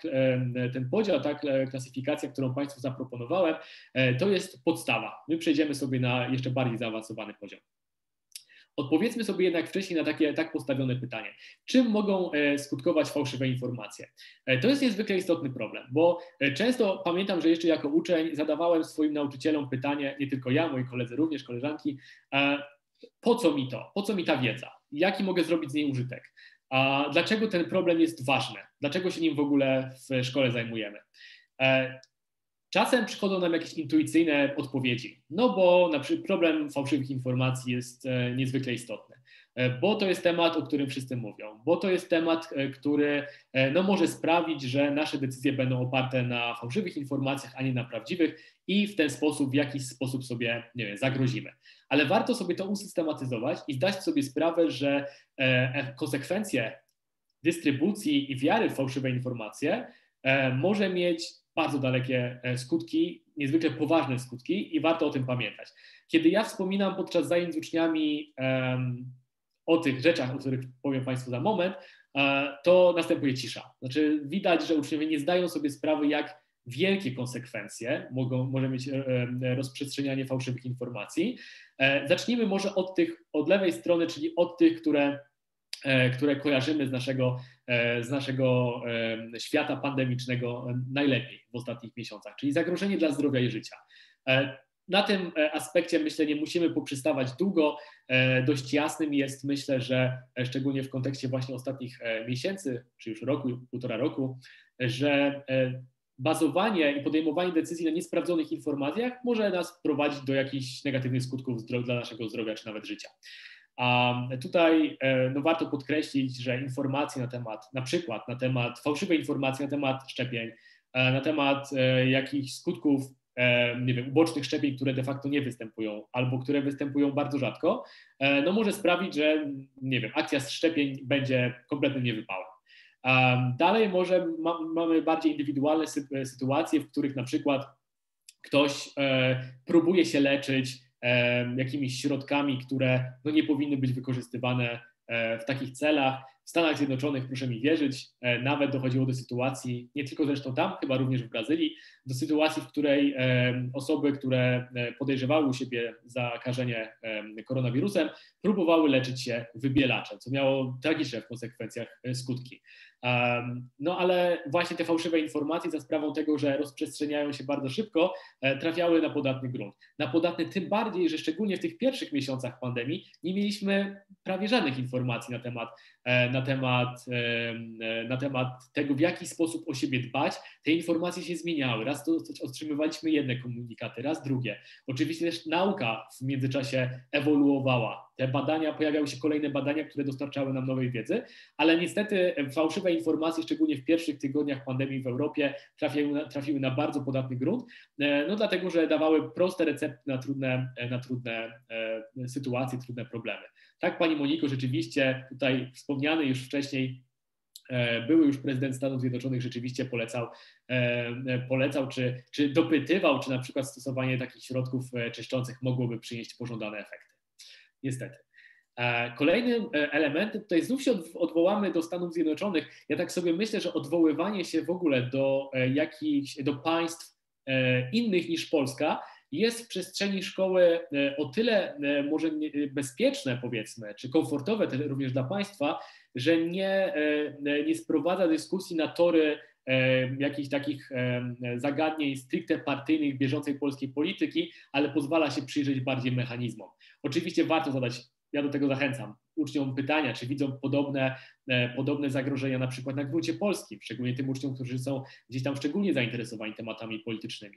ten podział, ta klasyfikacja, którą Państwu zaproponowałem, to jest podstawa. My przejdziemy sobie na jeszcze bardziej zaawansowany poziom. Odpowiedzmy sobie jednak wcześniej na takie tak postawione pytanie. Czym mogą skutkować fałszywe informacje? To jest niezwykle istotny problem, bo często pamiętam, że jeszcze jako uczeń zadawałem swoim nauczycielom pytanie, nie tylko ja, moi koledzy również, koleżanki, po co mi to? Po co mi ta wiedza? Jaki mogę zrobić z niej użytek? A dlaczego ten problem jest ważny? Dlaczego się nim w ogóle w szkole zajmujemy? Czasem przychodzą nam jakieś intuicyjne odpowiedzi, no bo na przykład problem fałszywych informacji jest niezwykle istotny, bo to jest temat, o którym wszyscy mówią, bo to jest temat, który no, może sprawić, że nasze decyzje będą oparte na fałszywych informacjach, a nie na prawdziwych i w ten sposób, w jakiś sposób sobie, nie wiem, zagrozimy. Ale warto sobie to usystematyzować i zdać sobie sprawę, że konsekwencje dystrybucji i wiary w fałszywe informacje może mieć bardzo dalekie skutki, niezwykle poważne skutki i warto o tym pamiętać. Kiedy ja wspominam podczas zajęć z uczniami um, o tych rzeczach, o których powiem Państwu za moment, uh, to następuje cisza. Znaczy widać, że uczniowie nie zdają sobie sprawy, jak wielkie konsekwencje mogą, może mieć rozprzestrzenianie fałszywych informacji. Zacznijmy może od tych, od lewej strony, czyli od tych, które, które kojarzymy z naszego, z naszego świata pandemicznego najlepiej w ostatnich miesiącach, czyli zagrożenie dla zdrowia i życia. Na tym aspekcie, myślę, nie musimy poprzestawać długo. Dość jasnym jest, myślę, że szczególnie w kontekście właśnie ostatnich miesięcy, czy już roku, półtora roku, że bazowanie i podejmowanie decyzji na niesprawdzonych informacjach może nas prowadzić do jakichś negatywnych skutków dla naszego zdrowia czy nawet życia. A tutaj no, warto podkreślić, że informacje na temat, na przykład na temat fałszywe informacje na temat szczepień, na temat jakichś skutków, nie wiem, ubocznych szczepień, które de facto nie występują albo które występują bardzo rzadko, no może sprawić, że nie wiem, akcja z szczepień będzie kompletnym niewypałem. Dalej może ma, mamy bardziej indywidualne sy- sytuacje, w których na przykład ktoś e, próbuje się leczyć e, jakimiś środkami, które no, nie powinny być wykorzystywane e, w takich celach. W Stanach Zjednoczonych, proszę mi wierzyć, e, nawet dochodziło do sytuacji, nie tylko zresztą tam, chyba również w Brazylii, do sytuacji, w której e, osoby, które podejrzewały u siebie zakażenie e, koronawirusem, próbowały leczyć się wybielaczem, co miało tragiczne w konsekwencjach skutki. No ale właśnie te fałszywe informacje za sprawą tego, że rozprzestrzeniają się bardzo szybko, trafiały na podatny grunt. Na podatny tym bardziej, że szczególnie w tych pierwszych miesiącach pandemii nie mieliśmy prawie żadnych informacji na temat, na temat, na temat tego, w jaki sposób o siebie dbać. Te informacje się zmieniały. Raz to otrzymywaliśmy jedne komunikaty, raz drugie. Oczywiście też nauka w międzyczasie ewoluowała. Te badania, pojawiały się kolejne badania, które dostarczały nam nowej wiedzy, ale niestety fałszywe informacje, szczególnie w pierwszych tygodniach pandemii w Europie, trafiły na, trafiły na bardzo podatny grunt, no dlatego, że dawały proste recepty na trudne, na trudne e, sytuacje, trudne problemy. Tak, Pani Moniko, rzeczywiście tutaj wspomniany już wcześniej były już prezydent Stanów Zjednoczonych rzeczywiście polecał, polecał czy, czy dopytywał, czy na przykład stosowanie takich środków czyszczących mogłoby przynieść pożądane efekty. Niestety. Kolejnym elementem, tutaj znów się odwołamy do Stanów Zjednoczonych. Ja tak sobie myślę, że odwoływanie się w ogóle do jakichś, do państw innych niż Polska jest w przestrzeni szkoły o tyle może bezpieczne, powiedzmy, czy komfortowe również dla państwa, że nie, nie sprowadza dyskusji na tory jakichś takich zagadnień stricte partyjnych, bieżącej polskiej polityki, ale pozwala się przyjrzeć bardziej mechanizmom. Oczywiście warto zadać, ja do tego zachęcam, uczniom pytania, czy widzą podobne, podobne zagrożenia na przykład na gruncie polskim, szczególnie tym uczniom, którzy są gdzieś tam szczególnie zainteresowani tematami politycznymi.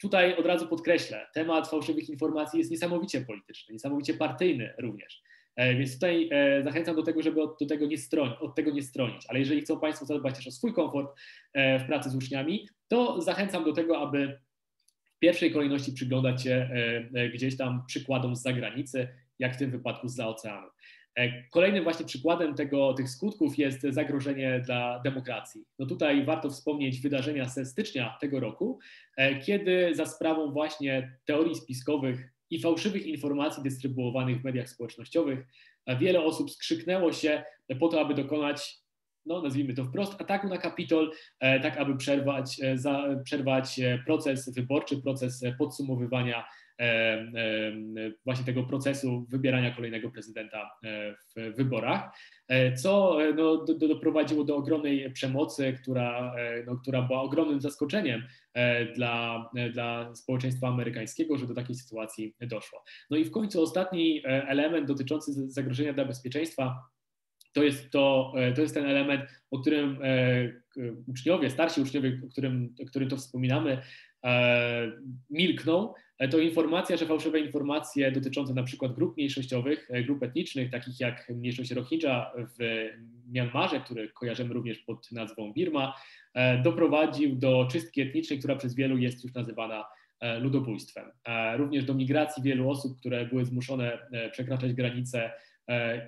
Tutaj od razu podkreślę, temat fałszywych informacji jest niesamowicie polityczny, niesamowicie partyjny również. Więc tutaj zachęcam do tego, żeby od, do tego nie stronić, od tego nie stronić, ale jeżeli chcą Państwo zadbać też o swój komfort w pracy z uczniami, to zachęcam do tego, aby w pierwszej kolejności przyglądać się gdzieś tam przykładom z zagranicy, jak w tym wypadku z oceanu. Kolejnym właśnie przykładem tego, tych skutków jest zagrożenie dla demokracji. No tutaj warto wspomnieć wydarzenia ze stycznia tego roku, kiedy za sprawą właśnie teorii spiskowych i fałszywych informacji dystrybuowanych w mediach społecznościowych wiele osób skrzyknęło się po to, aby dokonać, no nazwijmy to wprost, ataku na Kapitol, tak aby przerwać, za, przerwać proces wyborczy, proces podsumowywania właśnie tego procesu wybierania kolejnego prezydenta w wyborach, co no, do, do doprowadziło do ogromnej przemocy, która, no, która była ogromnym zaskoczeniem dla, dla społeczeństwa amerykańskiego, że do takiej sytuacji doszło. No i w końcu ostatni element dotyczący zagrożenia dla bezpieczeństwa to jest, to, to jest ten element, o którym uczniowie, starsi uczniowie, o którym, o którym to wspominamy, milkną. To informacja, że fałszywe informacje dotyczące na przykład grup mniejszościowych, grup etnicznych, takich jak mniejszość Rohingya w Mjanmarze, który kojarzymy również pod nazwą Birma, doprowadził do czystki etnicznej, która przez wielu jest już nazywana ludobójstwem. Również do migracji wielu osób, które były zmuszone przekraczać granice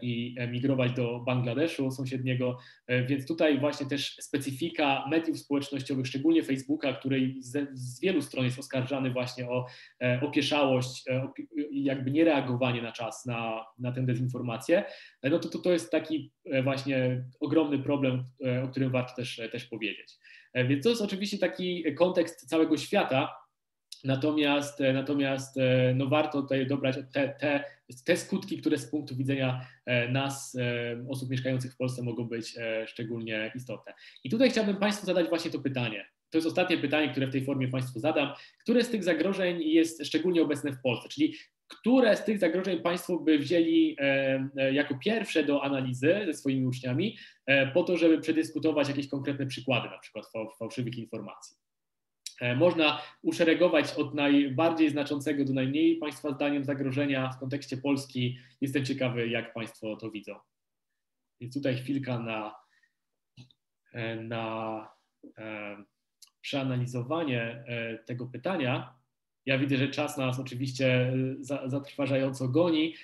i migrować do Bangladeszu sąsiedniego, więc tutaj właśnie też specyfika mediów społecznościowych, szczególnie Facebooka, który z, z wielu stron jest oskarżany właśnie o opieszałość, jakby niereagowanie na czas na, na tę dezinformację, no to, to to jest taki właśnie ogromny problem, o którym warto też, też powiedzieć. Więc to jest oczywiście taki kontekst całego świata. Natomiast, natomiast no warto tutaj dobrać te, te, te skutki, które z punktu widzenia nas, osób mieszkających w Polsce, mogą być szczególnie istotne. I tutaj chciałbym Państwu zadać właśnie to pytanie. To jest ostatnie pytanie, które w tej formie Państwu zadam. Które z tych zagrożeń jest szczególnie obecne w Polsce? Czyli które z tych zagrożeń Państwo by wzięli jako pierwsze do analizy ze swoimi uczniami po to, żeby przedyskutować jakieś konkretne przykłady, na przykład fałszywych informacji? Można uszeregować od najbardziej znaczącego do najmniej Państwa zdaniem zagrożenia w kontekście Polski. Jestem ciekawy, jak Państwo to widzą. Więc tutaj chwilka na, na e, przeanalizowanie tego pytania. Ja widzę, że czas nas oczywiście zatrważająco goni,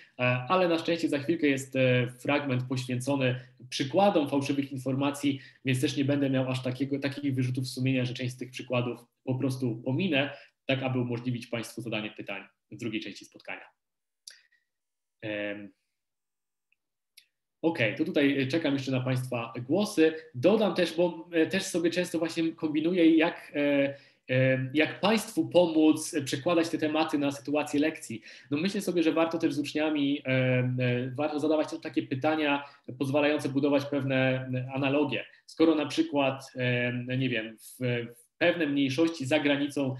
ale na szczęście za chwilkę jest fragment poświęcony przykładom fałszywych informacji, więc też nie będę miał aż takiego, takich wyrzutów sumienia, że część z tych przykładów po prostu pominę, tak aby umożliwić Państwu zadanie pytań w drugiej części spotkania. Um. Okej, okay, to tutaj czekam jeszcze na Państwa głosy. Dodam też, bo też sobie często właśnie kombinuję, jak... jak Państwu pomóc przekładać te tematy na sytuację lekcji. No myślę sobie, że warto też z uczniami, warto zadawać też takie pytania pozwalające budować pewne analogie. Skoro na przykład, nie wiem, w pewne mniejszości za granicą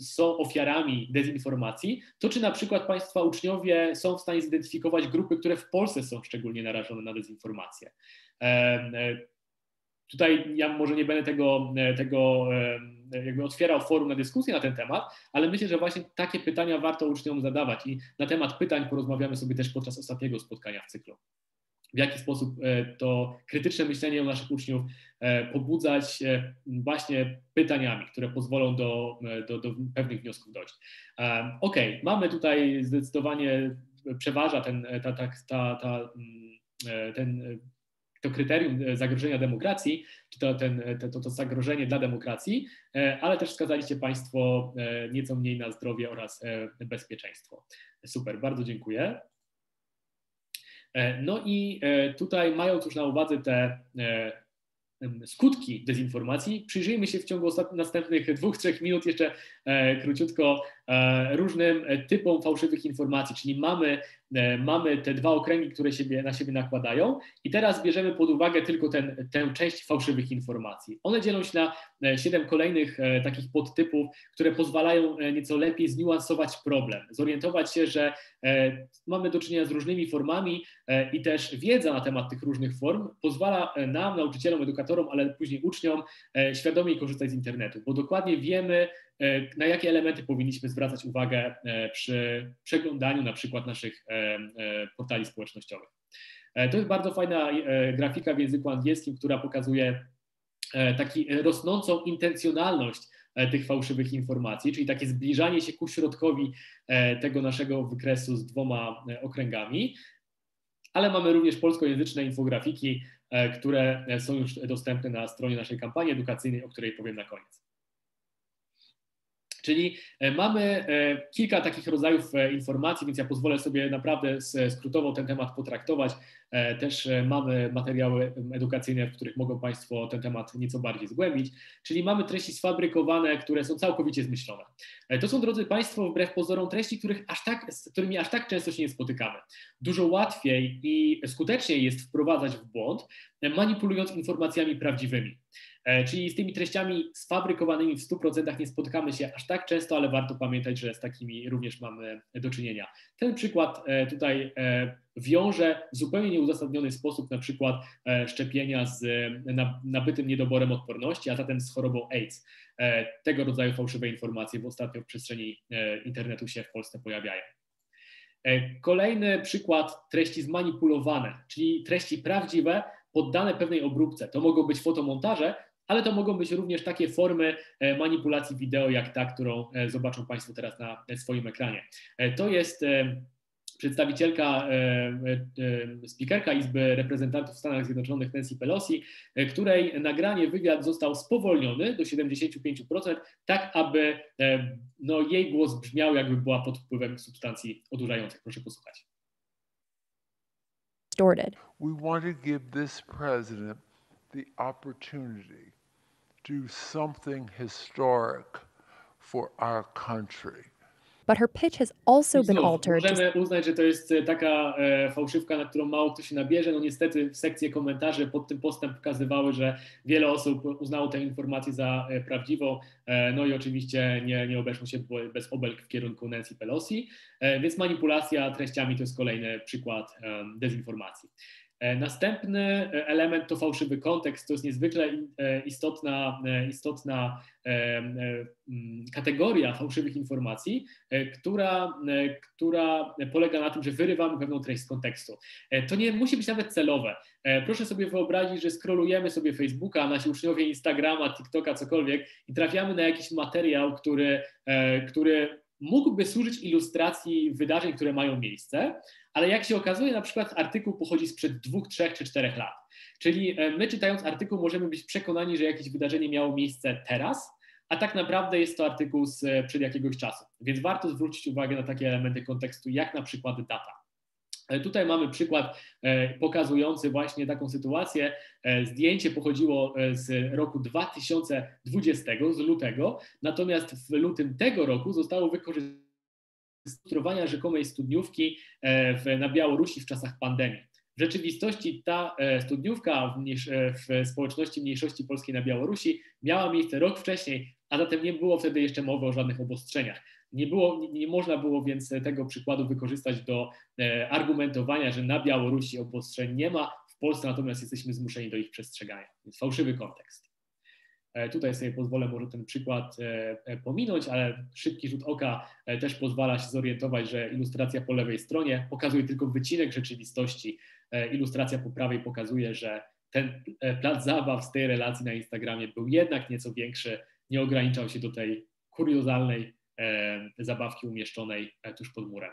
są ofiarami dezinformacji, to czy na przykład Państwa uczniowie są w stanie zidentyfikować grupy, które w Polsce są szczególnie narażone na dezinformację? Tutaj ja może nie będę tego, tego jakby otwierał forum na dyskusję na ten temat, ale myślę, że właśnie takie pytania warto uczniom zadawać i na temat pytań porozmawiamy sobie też podczas ostatniego spotkania w cyklu. W jaki sposób to krytyczne myślenie u naszych uczniów pobudzać właśnie pytaniami, które pozwolą do, do, do pewnych wniosków dojść. Okej, okay, mamy tutaj zdecydowanie, przeważa ten, ta, ta, ta, ta, ten to kryterium zagrożenia demokracji, czy to, ten, to, to zagrożenie dla demokracji, ale też wskazaliście Państwo nieco mniej na zdrowie oraz bezpieczeństwo. Super, bardzo dziękuję. No i tutaj, mając już na uwadze te skutki dezinformacji, przyjrzyjmy się w ciągu następnych dwóch, trzech minut jeszcze króciutko różnym typom fałszywych informacji, czyli mamy, mamy te dwa okręgi, które siebie, na siebie nakładają i teraz bierzemy pod uwagę tylko ten, tę część fałszywych informacji. One dzielą się na siedem kolejnych takich podtypów, które pozwalają nieco lepiej zniuansować problem, zorientować się, że mamy do czynienia z różnymi formami i też wiedza na temat tych różnych form pozwala nam, nauczycielom, edukatorom, ale później uczniom świadomie korzystać z internetu, bo dokładnie wiemy, na jakie elementy powinniśmy zwracać uwagę przy przeglądaniu na przykład naszych portali społecznościowych. To jest bardzo fajna grafika w języku angielskim, która pokazuje taką rosnącą intencjonalność tych fałszywych informacji, czyli takie zbliżanie się ku środkowi tego naszego wykresu z dwoma okręgami, ale mamy również polskojęzyczne infografiki, które są już dostępne na stronie naszej kampanii edukacyjnej, o której powiem na koniec. Czyli mamy kilka takich rodzajów informacji, więc ja pozwolę sobie naprawdę skrótowo ten temat potraktować. Też mamy materiały edukacyjne, w których mogą Państwo ten temat nieco bardziej zgłębić. Czyli mamy treści sfabrykowane, które są całkowicie zmyślone. To są, drodzy Państwo, wbrew pozorom treści, których aż tak, z którymi aż tak często się nie spotykamy. Dużo łatwiej i skuteczniej jest wprowadzać w błąd, manipulując informacjami prawdziwymi. Czyli z tymi treściami sfabrykowanymi w stu procentach nie spotykamy się aż tak często, ale warto pamiętać, że z takimi również mamy do czynienia. Ten przykład tutaj wiąże w zupełnie nieuzasadniony sposób na przykład szczepienia z nabytym niedoborem odporności, a zatem z chorobą AIDS. Tego rodzaju fałszywe informacje w ostatnio w przestrzeni internetu się w Polsce pojawiają. Kolejny przykład treści zmanipulowane, czyli treści prawdziwe, poddane pewnej obróbce. To mogą być fotomontaże, ale to mogą być również takie formy manipulacji wideo, jak ta, którą zobaczą Państwo teraz na swoim ekranie. To jest przedstawicielka, spikerka Izby Reprezentantów w Stanach Zjednoczonych Nancy Pelosi, której nagranie, wywiad został spowolniony do siedemdziesięciu pięciu procent, tak aby no, jej głos brzmiał, jakby była pod wpływem substancji odurzających. Proszę posłuchać. We want to give this president the opportunity to do something historic for our country. But her pitch has also been altered. Możemy uznać, że to jest taka e, fałszywka, na którą mało kto się nabierze. No niestety sekcje komentarzy pod tym postem pokazywały, że wiele osób uznało tę informację za e, prawdziwą. E, no i oczywiście nie, nie obeszło się bez obelg w kierunku Nancy Pelosi. E, więc manipulacja treściami to jest kolejny przykład e, dezinformacji. Następny element to fałszywy kontekst. To jest niezwykle istotna, istotna kategoria fałszywych informacji, która, która polega na tym, że wyrywamy pewną treść z kontekstu. To nie musi być nawet celowe. Proszę sobie wyobrazić, że scrollujemy sobie Facebooka, nasi uczniowie Instagrama, TikToka, cokolwiek i trafiamy na jakiś materiał, który, który mógłby służyć ilustracji wydarzeń, które mają miejsce, ale jak się okazuje, na przykład artykuł pochodzi sprzed dwóch, trzech czy czterech lat. Czyli my czytając artykuł możemy być przekonani, że jakieś wydarzenie miało miejsce teraz, a tak naprawdę jest to artykuł sprzed jakiegoś czasu. Więc warto zwrócić uwagę na takie elementy kontekstu, jak na przykład data. Tutaj mamy przykład pokazujący właśnie taką sytuację. Zdjęcie pochodziło z roku dwa tysiące dwudziestego, z lutego, natomiast w lutym tego roku zostało wykorzystane do ilustrowania rzekomej studniówki na Białorusi w czasach pandemii. W rzeczywistości ta studniówka w społeczności mniejszości polskiej na Białorusi miała miejsce rok wcześniej, a zatem nie było wtedy jeszcze mowy o żadnych obostrzeniach. Nie było, nie, nie można było więc tego przykładu wykorzystać do e, argumentowania, że na Białorusi obostrzeń nie ma, w Polsce natomiast jesteśmy zmuszeni do ich przestrzegania. Więc fałszywy kontekst. E, tutaj sobie pozwolę może ten przykład e, pominąć, ale szybki rzut oka e, też pozwala się zorientować, że ilustracja po lewej stronie pokazuje tylko wycinek rzeczywistości. E, ilustracja po prawej pokazuje, że ten e, plac zabaw z tej relacji na Instagramie był jednak nieco większy, nie ograniczał się do tej kuriozalnej zabawki umieszczonej tuż pod murem.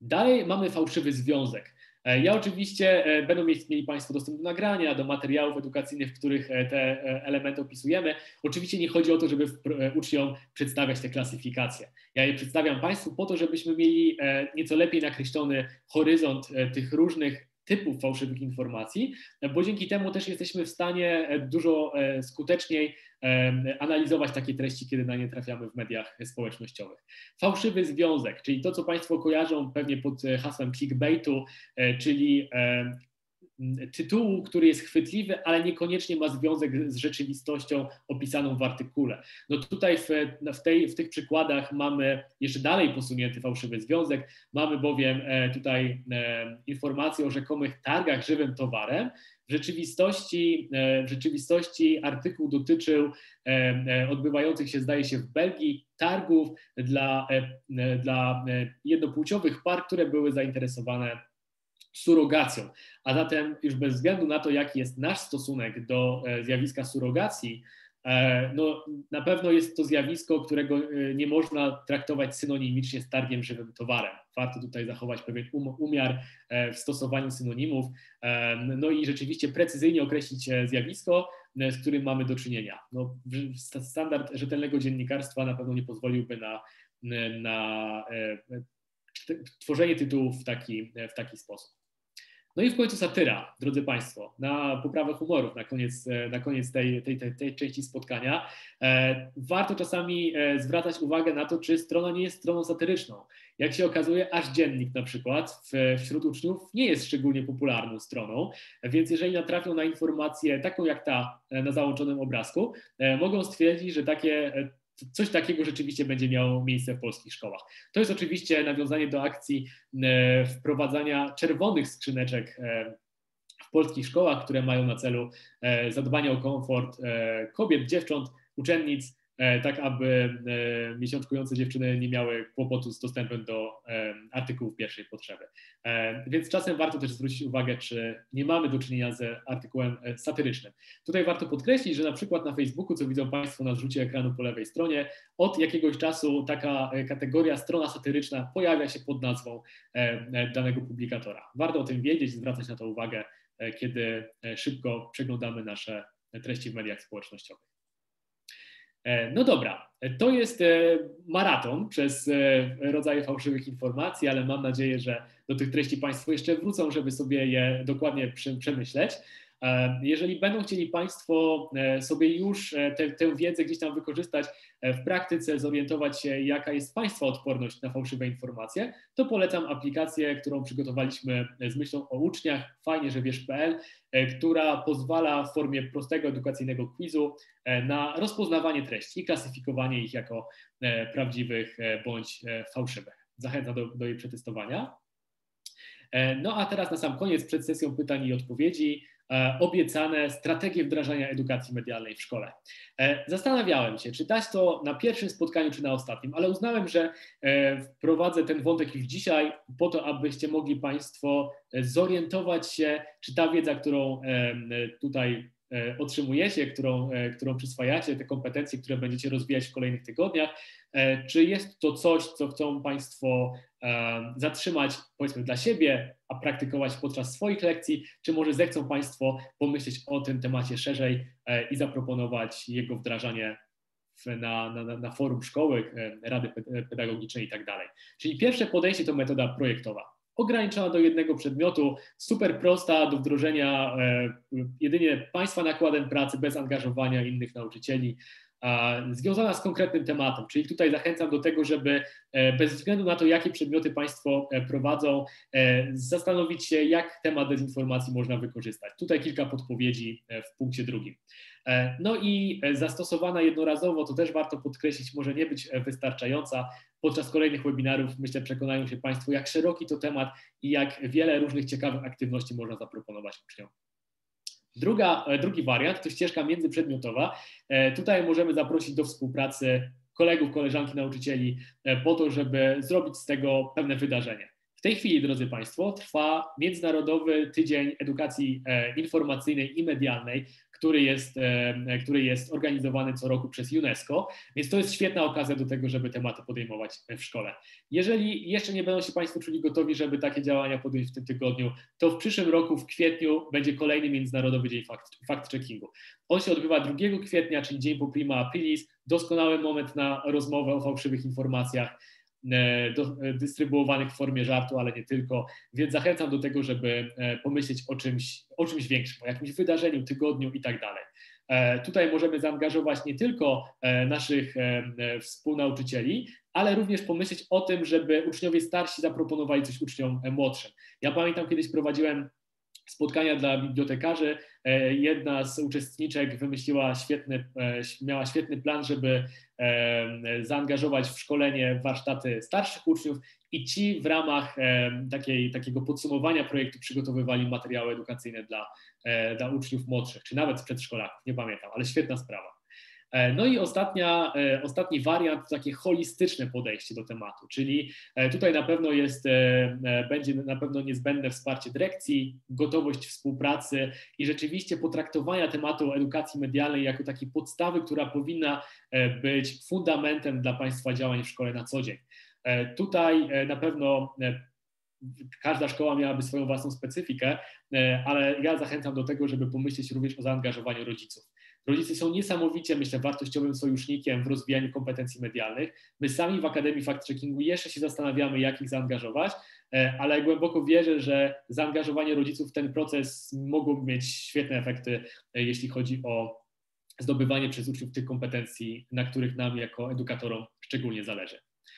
Dalej mamy fałszywy związek. Ja oczywiście będą mieli Państwo dostęp do nagrania, do materiałów edukacyjnych, w których te elementy opisujemy. Oczywiście nie chodzi o to, żeby uczniom przedstawiać te klasyfikacje. Ja je przedstawiam Państwu po to, żebyśmy mieli nieco lepiej nakreślony horyzont tych różnych typów fałszywych informacji, bo dzięki temu też jesteśmy w stanie dużo skuteczniej analizować takie treści, kiedy na nie trafiamy w mediach społecznościowych. Fałszywy związek, czyli to, co Państwo kojarzą pewnie pod hasłem clickbaitu, czyli tytułu, który jest chwytliwy, ale niekoniecznie ma związek z rzeczywistością opisaną w artykule. No tutaj w, w, tej, w tych przykładach mamy jeszcze dalej posunięty fałszywy związek, mamy bowiem tutaj informację o rzekomych targach żywym towarem. W rzeczywistości, w rzeczywistości artykuł dotyczył odbywających się, zdaje się, w Belgii targów dla, dla jednopłciowych par, które były zainteresowane surrogacją. A zatem już bez względu na to, jaki jest nasz stosunek do zjawiska surrogacji, no, na pewno jest to zjawisko, którego nie można traktować synonimicznie z targiem żywym towarem. Warto tutaj zachować pewien umiar w stosowaniu synonimów, no i rzeczywiście precyzyjnie określić zjawisko, z którym mamy do czynienia. No, standard rzetelnego dziennikarstwa na pewno nie pozwoliłby na, na tworzenie tytułów w taki, w taki sposób. No i w końcu satyra, drodzy Państwo, na poprawę humorów, na koniec, na koniec tej, tej, tej, tej części spotkania. Warto czasami zwracać uwagę na to, czy strona nie jest stroną satyryczną. Jak się okazuje, aż dziennik na przykład w, wśród uczniów nie jest szczególnie popularną stroną, więc jeżeli natrafią na informację taką jak ta na załączonym obrazku, mogą stwierdzić, że takie coś takiego rzeczywiście będzie miało miejsce w polskich szkołach. To jest oczywiście nawiązanie do akcji wprowadzania czerwonych skrzyneczek w polskich szkołach, które mają na celu zadbanie o komfort kobiet, dziewcząt, uczennic, tak aby miesiączkujące dziewczyny nie miały kłopotu z dostępem do artykułów pierwszej potrzeby. Więc czasem warto też zwrócić uwagę, czy nie mamy do czynienia z artykułem satyrycznym. Tutaj warto podkreślić, że na przykład na Facebooku, co widzą Państwo na zrzucie ekranu po lewej stronie, od jakiegoś czasu taka kategoria strona satyryczna pojawia się pod nazwą danego publikatora. Warto o tym wiedzieć, zwracać na to uwagę, kiedy szybko przeglądamy nasze treści w mediach społecznościowych. No dobra, to jest maraton przez rodzaje fałszywych informacji, ale mam nadzieję, że do tych treści Państwo jeszcze wrócą, żeby sobie je dokładnie przemyśleć. Jeżeli będą chcieli Państwo sobie już te, tę wiedzę gdzieś tam wykorzystać w praktyce, zorientować się, jaka jest Państwa odporność na fałszywe informacje, to polecam aplikację, którą przygotowaliśmy z myślą o uczniach, fajnie że wiesz kropka pe el, która pozwala w formie prostego edukacyjnego quizu na rozpoznawanie treści i klasyfikowanie ich jako prawdziwych bądź fałszywych. Zachęcam do, do jej przetestowania. No a teraz na sam koniec, przed sesją pytań i odpowiedzi, obiecane strategie wdrażania edukacji medialnej w szkole. Zastanawiałem się, czy dać to na pierwszym spotkaniu, czy na ostatnim, ale uznałem, że wprowadzę ten wątek już dzisiaj po to, abyście mogli Państwo zorientować się, czy ta wiedza, którą tutaj otrzymujecie, którą, którą przyswajacie, te kompetencje, które będziecie rozwijać w kolejnych tygodniach, czy jest to coś, co chcą Państwo zatrzymać, powiedzmy, dla siebie, a praktykować podczas swoich lekcji, czy może zechcą Państwo pomyśleć o tym temacie szerzej i zaproponować jego wdrażanie na, na, na forum szkoły, rady pedagogicznej i tak dalej. Czyli pierwsze podejście to metoda projektowa. Ograniczona do jednego przedmiotu, super prosta do wdrożenia e, jedynie Państwa nakładem pracy, bez angażowania innych nauczycieli, e, związana z konkretnym tematem, czyli tutaj zachęcam do tego, żeby e, bez względu na to, jakie przedmioty Państwo e, prowadzą, e, zastanowić się, jak temat dezinformacji można wykorzystać. Tutaj kilka podpowiedzi e, w punkcie drugim. E, no i e, zastosowana jednorazowo, to też warto podkreślić, może nie być e, wystarczająca. Podczas kolejnych webinarów, myślę, przekonają się Państwo, jak szeroki to temat i jak wiele różnych ciekawych aktywności można zaproponować uczniom. Druga, drugi wariant to ścieżka międzyprzedmiotowa. Tutaj możemy zaprosić do współpracy kolegów, koleżanki, nauczycieli po to, żeby zrobić z tego pewne wydarzenie. W tej chwili, drodzy Państwo, trwa Międzynarodowy Tydzień Edukacji Informacyjnej i Medialnej, który jest, który jest organizowany co roku przez UNESCO, więc to jest świetna okazja do tego, żeby tematy podejmować w szkole. Jeżeli jeszcze nie będą się Państwo czuli gotowi, żeby takie działania podjąć w tym tygodniu, to w przyszłym roku, w kwietniu, będzie kolejny Międzynarodowy Dzień Fact Checkingu. On się odbywa drugiego kwietnia, czyli dzień po Prima Aprilis, doskonały moment na rozmowę o fałszywych informacjach, Do, dystrybuowanych w formie żartu, ale nie tylko, więc zachęcam do tego, żeby pomyśleć o czymś, o czymś większym, o jakimś wydarzeniu, tygodniu i tak dalej. Tutaj możemy zaangażować nie tylko naszych współnauczycieli, ale również pomyśleć o tym, żeby uczniowie starsi zaproponowali coś uczniom młodszym. Ja pamiętam, kiedyś prowadziłem spotkania dla bibliotekarzy. Jedna z uczestniczek wymyśliła świetny, miała świetny plan, żeby zaangażować w szkolenie warsztaty starszych uczniów i ci w ramach takiej, takiego podsumowania projektu przygotowywali materiały edukacyjne dla, dla uczniów młodszych, czy nawet przedszkolaków, nie pamiętam, ale świetna sprawa. No i ostatnia, ostatni wariant to takie holistyczne podejście do tematu, czyli tutaj na pewno jest, będzie na pewno niezbędne wsparcie dyrekcji, gotowość współpracy i rzeczywiście potraktowania tematu edukacji medialnej jako takiej podstawy, która powinna być fundamentem dla Państwa działań w szkole na co dzień. Tutaj na pewno każda szkoła miałaby swoją własną specyfikę, ale ja zachęcam do tego, żeby pomyśleć również o zaangażowaniu rodziców. Rodzice są niesamowicie, myślę, wartościowym sojusznikiem w rozwijaniu kompetencji medialnych. My sami w Akademii Fact-Checkingu jeszcze się zastanawiamy, jak ich zaangażować, ale głęboko wierzę, że zaangażowanie rodziców w ten proces mogą mieć świetne efekty, jeśli chodzi o zdobywanie przez uczniów tych kompetencji, na których nam jako edukatorom szczególnie zależy.